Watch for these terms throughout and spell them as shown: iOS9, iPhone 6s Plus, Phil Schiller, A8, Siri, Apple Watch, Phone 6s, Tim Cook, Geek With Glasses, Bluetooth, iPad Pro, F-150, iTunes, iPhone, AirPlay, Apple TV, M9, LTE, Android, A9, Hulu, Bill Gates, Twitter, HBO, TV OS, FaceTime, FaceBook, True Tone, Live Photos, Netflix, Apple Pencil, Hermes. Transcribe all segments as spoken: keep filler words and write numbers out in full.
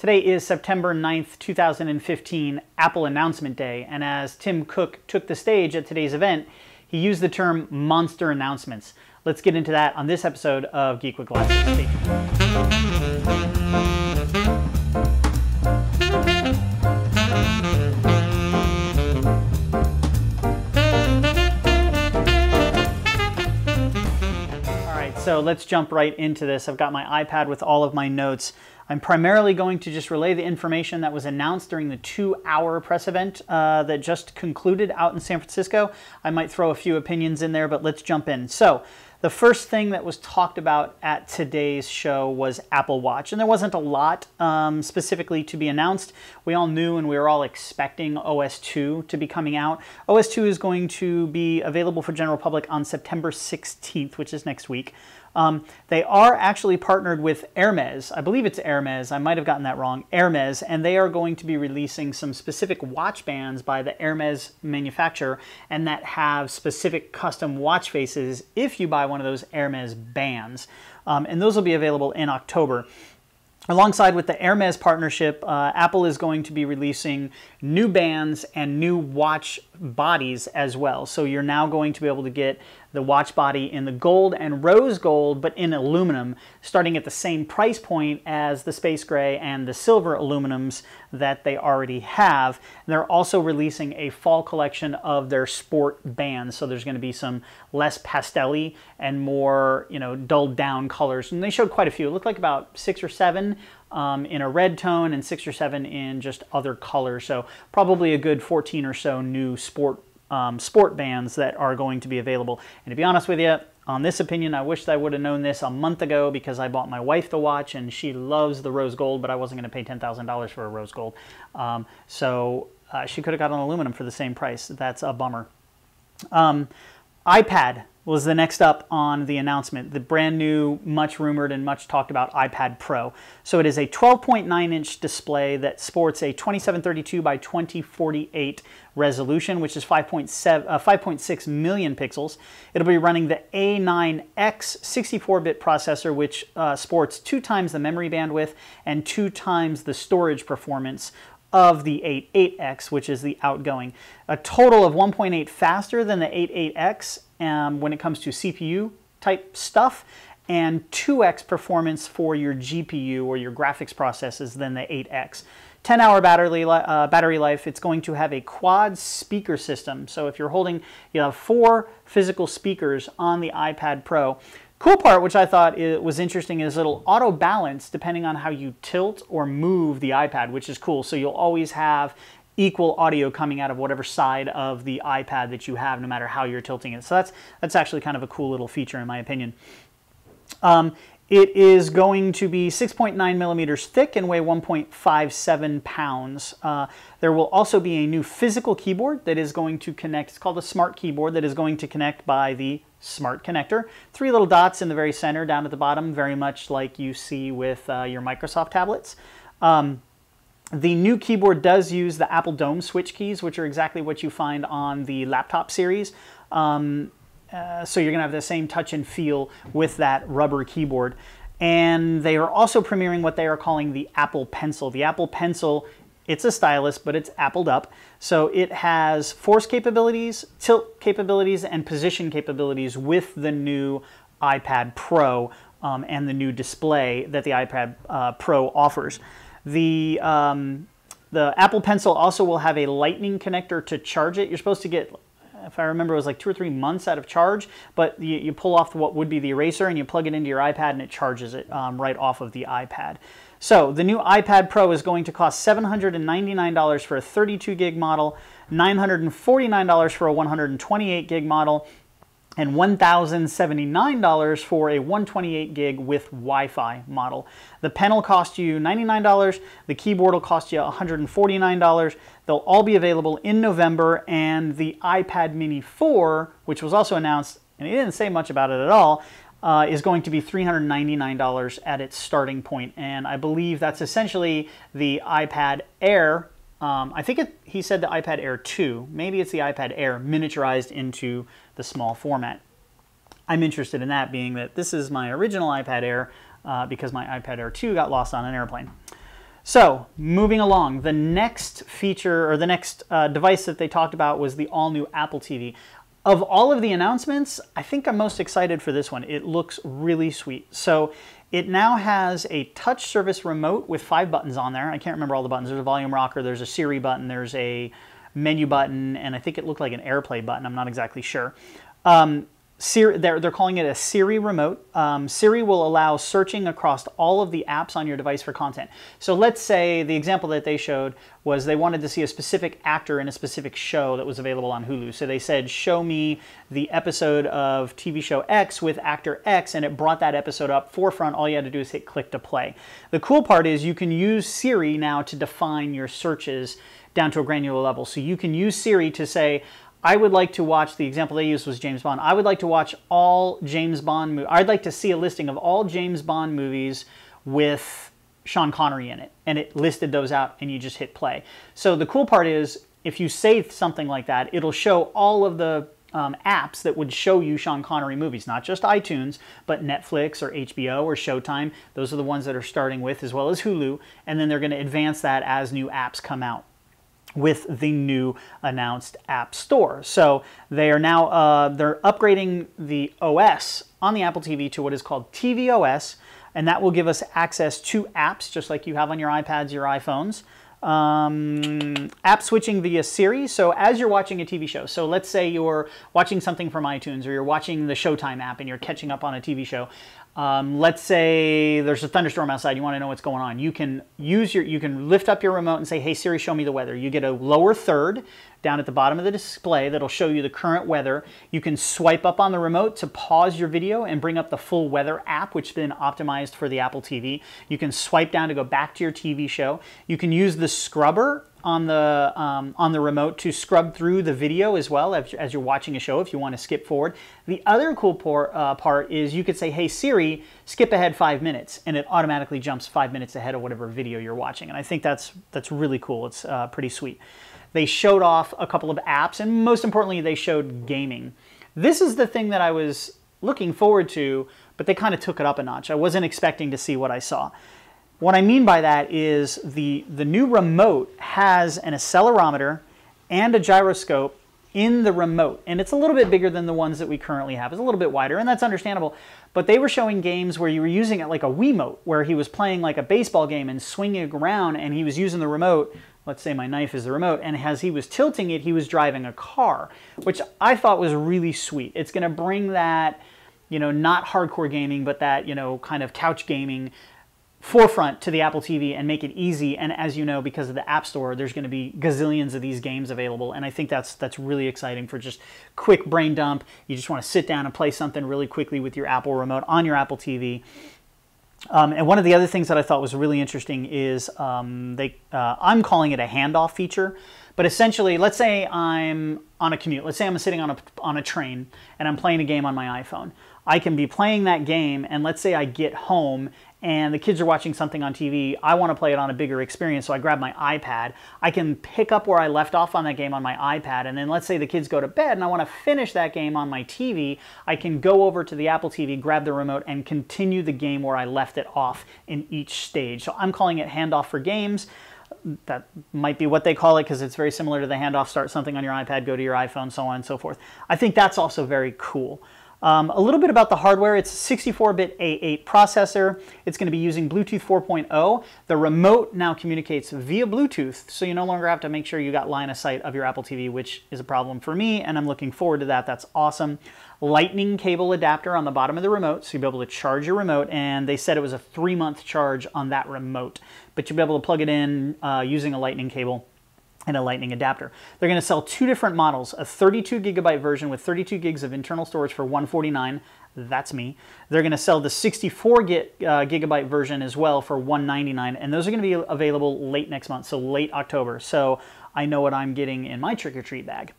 Today is September ninth, two thousand fifteen, Apple Announcement Day, and as Tim Cook took the stage at today's event, he used the term monster announcements. Let's get into that on this episode of Geek With Glasses. So let's jump right into this. I've got my iPad with all of my notes. I'm primarily going to just relay the information that was announced during the two-hour press event uh, that just concluded out in San Francisco. I might throw a few opinions in there, but let's jump in. So the first thing that was talked about at today's show was Apple Watch, and there wasn't a lot um, specifically to be announced. We all knew and we were all expecting O S two to be coming out. O S two is going to be available for general public on September sixteenth, which is next week. Um, they are actually partnered with Hermes. I believe it's Hermes. I might have gotten that wrong. Hermes, and they are going to be releasing some specific watch bands by the Hermes manufacturer and that have specific custom watch faces if you buy one of those Hermes bands. Um, and those will be available in October. Alongside with the Hermes partnership, uh, Apple is going to be releasing new bands and new watch bodies as well. So you're now going to be able to get the watch body in the gold and rose gold, but in aluminum, starting at the same price point as the space gray and the silver aluminums that they already have. And they're also releasing a fall collection of their sport bands. So there's going to be some less pastel-y and more, you know, dulled down colors. And they showed quite a few. It looked like about six or seven Um, in a red tone and six or seven in just other colors. So probably a good fourteen or so new sport um, sport bands that are going to be available. And to be honest with you, on this opinion, I wish I would have known this a month ago because I bought my wife the watch and she loves the rose gold, but I wasn't going to pay ten thousand dollars for a rose gold. Um, so uh, she could have gotten aluminum for the same price. That's a bummer. Um, iPad was the next up on the announcement, the brand new, much rumored and much talked about iPad Pro. So it is a twelve point nine inch display that sports a twenty-seven thirty-two by twenty forty-eight resolution, which is five point six million pixels. It'll be running the A nine X sixty-four bit processor, which uh, sports two times the memory bandwidth and two times the storage performance of the A eight X, which is the outgoing. A total of one point eight faster than the A eight X um, when it comes to C P U type stuff, and two X performance for your G P U or your graphics processes than the eight X. ten hour battery, uh, battery life. It's going to have a quad speaker system. So if you're holding, you have four physical speakers on the iPad Pro. Cool part, which I thought it was interesting, is it'll auto balance depending on how you tilt or move the iPad, which is cool. So you'll always have equal audio coming out of whatever side of the iPad that you have, no matter how you're tilting it. So that's that's actually kind of a cool little feature, in my opinion. Um, It is going to be six point nine millimeters thick and weigh one point five seven pounds. Uh, there will also be a new physical keyboard that is going to connect. It's called a smart keyboard that is going to connect by the smart connector. Three little dots in the very center down at the bottom, very much like you see with uh, your Microsoft tablets. Um, The new keyboard does use the Apple Dome switch keys, which are exactly what you find on the laptop series. Um, Uh, so you're going to have the same touch and feel with that rubber keyboard. And they are also premiering what they are calling the Apple Pencil. The Apple Pencil, it's a stylus, but it's appled up. So it has force capabilities, tilt capabilities, and position capabilities with the new iPad Pro um, and the new display that the iPad uh, Pro offers. The... Um, the Apple Pencil also will have a lightning connector to charge it. You're supposed to get, if I remember, it was like two or three months out of charge, but you, you pull off what would be the eraser and you plug it into your iPad and it charges it um, right off of the iPad. So the new iPad Pro is going to cost seven hundred ninety-nine dollars for a thirty-two gig model, nine hundred forty-nine dollars for a one hundred twenty-eight gig model, and one thousand seventy-nine dollars for a one hundred twenty-eight gig with Wi-Fi model. The pen will cost you ninety-nine dollars, the keyboard will cost you one hundred forty-nine dollars. They'll all be available in November, and the iPad Mini four, which was also announced, and it didn't say much about it at all, Uh, is going to be three hundred ninety-nine dollars at its starting point, and I believe that's essentially the iPad Air. Um, I think it, he said the iPad Air two. Maybe it's the iPad Air miniaturized into the small format. I'm interested in that, being that this is my original iPad Air uh, because my iPad Air two got lost on an airplane. So moving along, the next feature or the next uh, device that they talked about was the all-new Apple T V. Of all of the announcements, I think I'm most excited for this one. It looks really sweet. So it now has a touch service remote with five buttons on there. I can't remember all the buttons. There's a volume rocker, there's a Siri button, there's a menu button, and I think it looked like an AirPlay button. I'm not exactly sure. Um, Siri, they're, they're calling it a Siri remote. Um, Siri will allow searching across all of the apps on your device for content. So let's say the example that they showed was they wanted to see a specific actor in a specific show that was available on Hulu. So they said, show me the episode of T V show X with actor X, and it brought that episode up forefront. All you had to do is hit click to play. The cool part is you can use Siri now to define your searches down to a granular level. So you can use Siri to say, I would like to watch, the example they used was James Bond. I would like to watch all James Bond movies. I'd like to see a listing of all James Bond movies with Sean Connery in it. And it listed those out and you just hit play. So the cool part is if you say something like that, it'll show all of the um, apps that would show you Sean Connery movies, not just iTunes, but Netflix or H B O or Showtime. Those are the ones that are starting with, as well as Hulu. And then they're going to advance that as new apps come out with the new announced App Store. So they are now, uh, they're upgrading the O S on the Apple T V to what is called T V O S, and that will give us access to apps, just like you have on your iPads, your iPhones. Um, app switching via Siri, so as you're watching a T V show, so let's say you're watching something from iTunes or you're watching the Showtime app and you're catching up on a T V show. Um, let's say there's a thunderstorm outside, you want to know what's going on. You can use your, you can lift up your remote and say, hey Siri, show me the weather. You get a lower third down at the bottom of the display that'll show you the current weather. You can swipe up on the remote to pause your video and bring up the full weather app, which has been optimized for the Apple T V. You can swipe down to go back to your T V show. You can use the scrubber on the, um, on the remote to scrub through the video as well as, as you're watching a show if you want to skip forward. The other cool por, uh, part is you could say, hey Siri, skip ahead five minutes, and it automatically jumps five minutes ahead of whatever video you're watching. And I think that's, that's really cool. It's uh, pretty sweet. They showed off a couple of apps, and most importantly, they showed gaming. This is the thing that I was looking forward to, but they kind of took it up a notch. I wasn't expecting to see what I saw. What I mean by that is the, the new remote has an accelerometer and a gyroscope in the remote, and it's a little bit bigger than the ones that we currently have. It's a little bit wider, and that's understandable, but they were showing games where you were using it like a Wiimote, where he was playing like a baseball game and swinging around, and he was using the remote. Let's say my knife is the remote, and as he was tilting it, he was driving a car, which I thought was really sweet. It's going to bring that, you know, not hardcore gaming, but that, you know, kind of couch gaming forefront to the Apple T V and make it easy. And as you know, because of the App Store, there's going to be gazillions of these games available, and I think that's that's really exciting for just quick brain dump. You just want to sit down and play something really quickly with your Apple remote on your Apple T V. Um, and one of the other things that I thought was really interesting is um, they uh, I'm calling it a handoff feature, but essentially, let's say I'm on a commute. Let's say I'm sitting on a, on a train and I'm playing a game on my iPhone. I can be playing that game, and let's say I get home and the kids are watching something on T V. I want to play it on a bigger experience, so I grab my iPad. I can pick up where I left off on that game on my iPad, and then let's say the kids go to bed and I want to finish that game on my T V. I can go over to the Apple T V, grab the remote, and continue the game where I left it off in each stage. So I'm calling it handoff for games. That might be what they call it because it's very similar to the handoff, start something on your iPad, go to your iPhone, so on and so forth. I think that's also very cool. Um, a little bit about the hardware. It's a sixty-four bit A eight processor. It's going to be using Bluetooth four point oh. The remote now communicates via Bluetooth, so you no longer have to make sure you got line of sight of your Apple T V, which is a problem for me, and I'm looking forward to that. That's awesome. Lightning cable adapter on the bottom of the remote, so you'll be able to charge your remote, and they said it was a three-month charge on that remote, but you'll be able to plug it in uh, using a lightning cable and a lightning adapter. They're going to sell two different models, a thirty-two gigabyte version with thirty-two gigs of internal storage for one forty-nine dollars. That's me. They're going to sell the sixty-four gigabyte version as well for one ninety-nine dollars, and those are going to be available late next month, so late October. So I know what I'm getting in my trick-or-treat bag.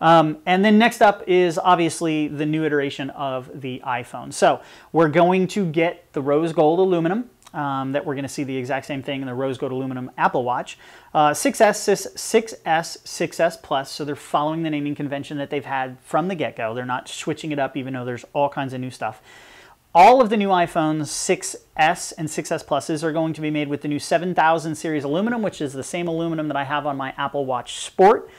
Um, and then next up is obviously the new iteration of the iPhone. So we're going to get the rose gold aluminum. Um, that we're going to see the exact same thing in the rose gold aluminum Apple Watch. Uh, six S, six S, six S Plus, so they're following the naming convention that they've had from the get-go. They're not switching it up even though there's all kinds of new stuff. All of the new iPhones six S and six S Pluses are going to be made with the new seven thousand series aluminum, which is the same aluminum that I have on my Apple Watch Sport.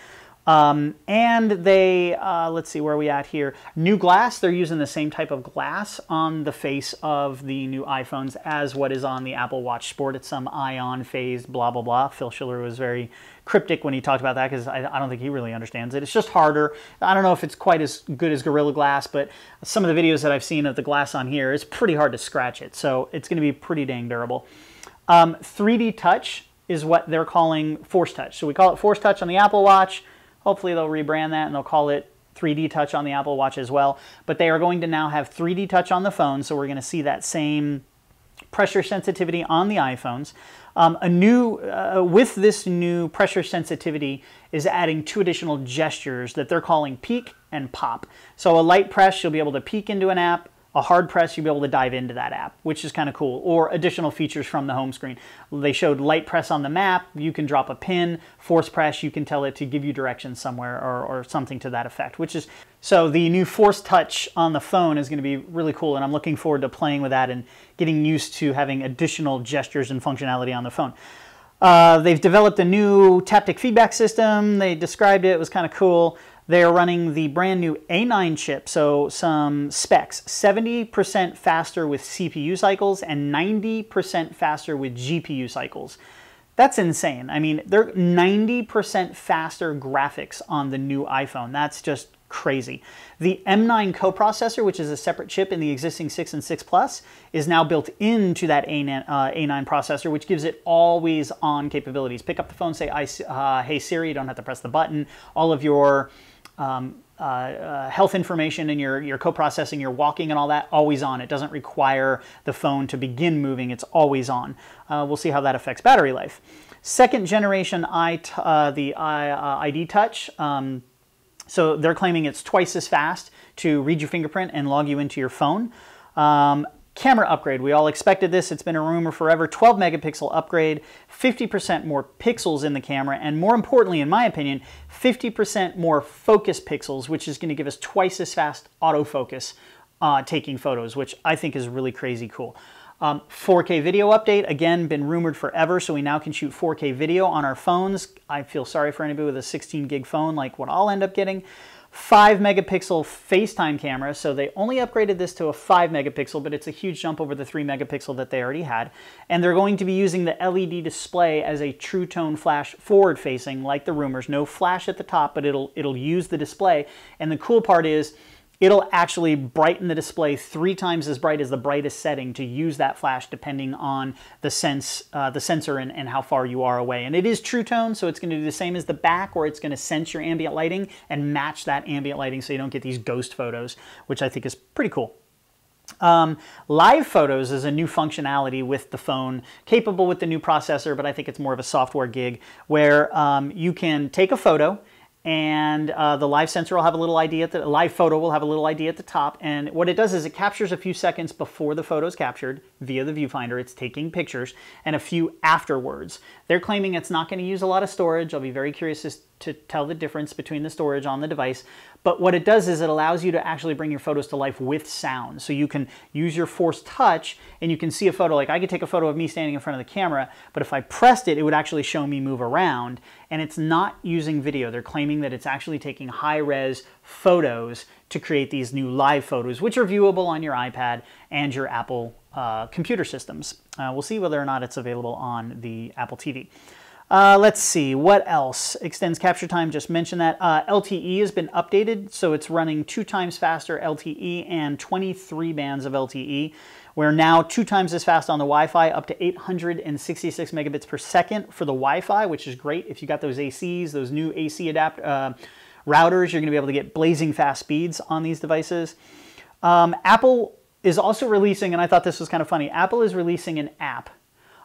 Um, and they, uh, let's see, where are we at here? New glass, they're using the same type of glass on the face of the new iPhones as what is on the Apple Watch Sport. It's some ion phased blah, blah, blah. Phil Schiller was very cryptic when he talked about that because I, I don't think he really understands it. It's just harder. I don't know if it's quite as good as Gorilla Glass, but some of the videos that I've seen of the glass on here, it's pretty hard to scratch it. So it's going to be pretty dang durable. Um, three D Touch is what they're calling Force Touch. So we call it Force Touch on the Apple Watch. Hopefully they'll rebrand that and they'll call it three D Touch on the Apple Watch as well. But they are going to now have three D Touch on the phone, so we're going to see that same pressure sensitivity on the iPhones. Um, a new, uh, with this new pressure sensitivity is adding two additional gestures that they're calling peek and pop. So a light press, you'll be able to peek into an app. A hard press, you'll be able to dive into that app, which is kind of cool. Or additional features from the home screen. They showed light press on the map, you can drop a pin. Force press, you can tell it to give you directions somewhere or, or something to that effect, which is, so the new Force Touch on the phone is gonna be really cool, and I'm looking forward to playing with that and getting used to having additional gestures and functionality on the phone. Uh, they've developed a new haptic feedback system. They described it, it was kind of cool. They're running the brand new A nine chip, so some specs. seventy percent faster with C P U cycles and ninety percent faster with G P U cycles. That's insane. I mean, they're ninety percent faster graphics on the new iPhone. That's just crazy. The M nine coprocessor, which is a separate chip in the existing six and six Plus, is now built into that A nine, uh, A nine processor, which gives it always-on capabilities. Pick up the phone, say, I, uh, hey Siri, you don't have to press the button. All of your um, uh, uh, health information and your, your coprocessing, your walking and all that, always on. It doesn't require the phone to begin moving. It's always on. Uh, we'll see how that affects battery life. Second generation I, uh, the I, uh, I D Touch. Um, so they're claiming it's twice as fast to read your fingerprint and log you into your phone. Um, Camera upgrade, we all expected this, it's been a rumor forever. twelve megapixel upgrade, fifty percent more pixels in the camera, and more importantly, in my opinion, fifty percent more focus pixels, which is gonna give us twice as fast autofocus uh, taking photos, which I think is really crazy cool. Um, four K video update, again, been rumored forever, so we now can shoot four K video on our phones. I feel sorry for anybody with a sixteen gig phone like what I'll end up getting. five megapixel FaceTime camera, so they only upgraded this to a five megapixel, but it's a huge jump over the three megapixel that they already had. And they're going to be using the L E D display as a True Tone flash forward facing, like the rumors. No flash at the top, but it'll, it'll use the display. And the cool part is, it'll actually brighten the display three times as bright as the brightest setting to use that flash depending on the sense, uh, the sensor and, and how far you are away. And it is True Tone, so it's gonna do the same as the back where it's gonna sense your ambient lighting and match that ambient lighting so you don't get these ghost photos, which I think is pretty cool. Um, Live Photos is a new functionality with the phone, capable with the new processor, but I think it's more of a software gig where um, you can take a photo and uh, the live sensor will have a little idea, the live photo will have a little idea at the top, and what it does is it captures a few seconds before the photo is captured via the viewfinder, it's taking pictures, and a few afterwards. They're claiming it's not going to use a lot of storage. I'll be very curious as to tell the difference between the storage on the device, but what it does is it allows you to actually bring your photos to life with sound, so you can use your Force Touch and you can see a photo. Like I could take a photo of me standing in front of the camera, but if I pressed it, it would actually show me move around, and it's not using video. They're claiming that it's actually taking high-res photos to create these new Live Photos, which are viewable on your iPad and your Apple uh, computer systems. Uh, we'll see whether or not it's available on the Apple T V. Uh, let's see, what else? Extends capture time, just mentioned that. Uh, L T E has been updated, so it's running two times faster L T E and twenty-three bands of L T E. We're now two times as fast on the Wi-Fi, up to eight hundred sixty-six megabits per second for the Wi-Fi, which is great. If you got those A Cs, those new A C adapt uh, routers, you're gonna be able to get blazing fast speeds on these devices. Um, Apple is also releasing, and I thought this was kind of funny, Apple is releasing an app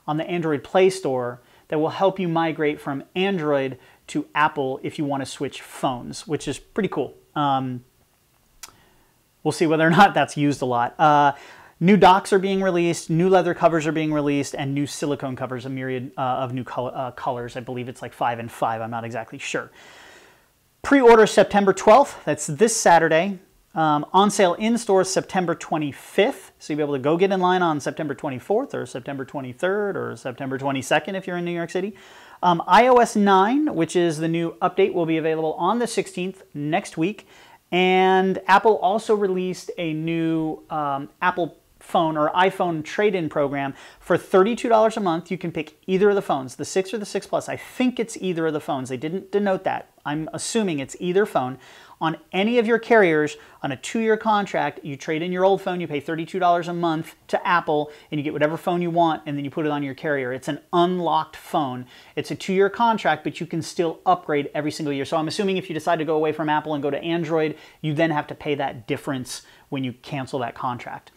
on the Android Play Store that will help you migrate from Android to Apple if you want to switch phones, which is pretty cool. Um, we'll see whether or not that's used a lot. Uh, new docks are being released, new leather covers are being released, and new silicone covers, a myriad uh, of new color, uh, colors. I believe it's like five and five, I'm not exactly sure. Pre-order September twelfth, that's this Saturday. Um, on sale in stores September twenty-fifth. So you'll be able to go get in line on September twenty-fourth or September twenty-third or September twenty-second if you're in New York City. Um, i O S nine, which is the new update, will be available on the sixteenth next week. And Apple also released a new um, Apple phone or iPhone trade-in program for thirty-two dollars a month. You can pick either of the phones, the six or the six Plus. I think it's either of the phones. They didn't denote that. I'm assuming it's either phone. On any of your carriers, on a two-year contract, you trade in your old phone, you pay thirty-two dollars a month to Apple, and you get whatever phone you want, and then you put it on your carrier. It's an unlocked phone. It's a two-year contract, but you can still upgrade every single year. So I'm assuming if you decide to go away from Apple and go to Android, you then have to pay that difference when you cancel that contract.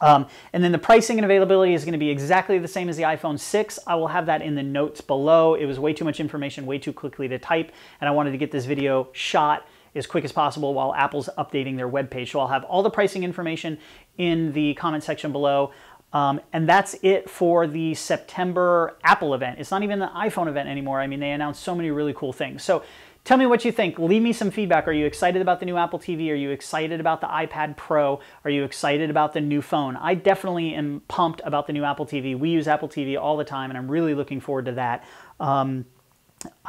Um, and then the pricing and availability is going to be exactly the same as the iPhone six. I will have that in the notes below. It was way too much information, way too quickly to type, and I wanted to get this video shot as quick as possible while Apple's updating their webpage. So I'll have all the pricing information in the comment section below. Um, and that's it for the September Apple event. It's not even the iPhone event anymore. I mean, they announced so many really cool things. So tell me what you think. Leave me some feedback. Are you excited about the new Apple T V? Are you excited about the iPad Pro? Are you excited about the new phone? I definitely am pumped about the new Apple T V. We use Apple T V all the time, and I'm really looking forward to that. Um,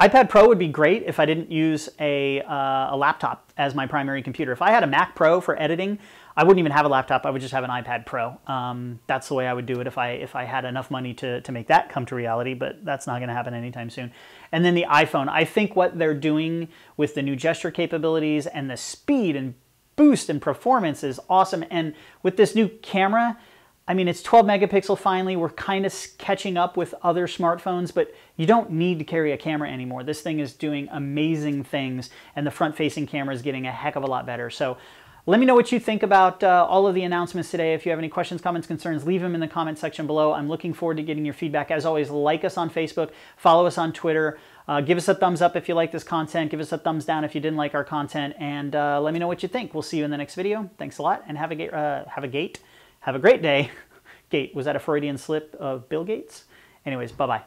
iPad Pro would be great if I didn't use a, uh, a laptop as my primary computer. If I had a Mac Pro for editing, I wouldn't even have a laptop. I would just have an iPad Pro. Um, that's the way I would do it if I, if I had enough money to, to make that come to reality, but that's not going to happen anytime soon. And then the iPhone. I think what they're doing with the new gesture capabilities and the speed and boost and performance is awesome. And with this new camera, I mean, it's twelve megapixel finally. We're kind of catching up with other smartphones, but you don't need to carry a camera anymore. This thing is doing amazing things, and the front-facing camera is getting a heck of a lot better. So let me know what you think about uh, all of the announcements today. If you have any questions, comments, concerns, leave them in the comment section below. I'm looking forward to getting your feedback. As always, like us on Facebook, follow us on Twitter, uh, give us a thumbs up if you like this content, give us a thumbs down if you didn't like our content, and uh, let me know what you think. We'll see you in the next video. Thanks a lot, and have a, uh, have a gate. Have a great day. Gate, was that a Freudian slip of Bill Gates? Anyways, bye-bye.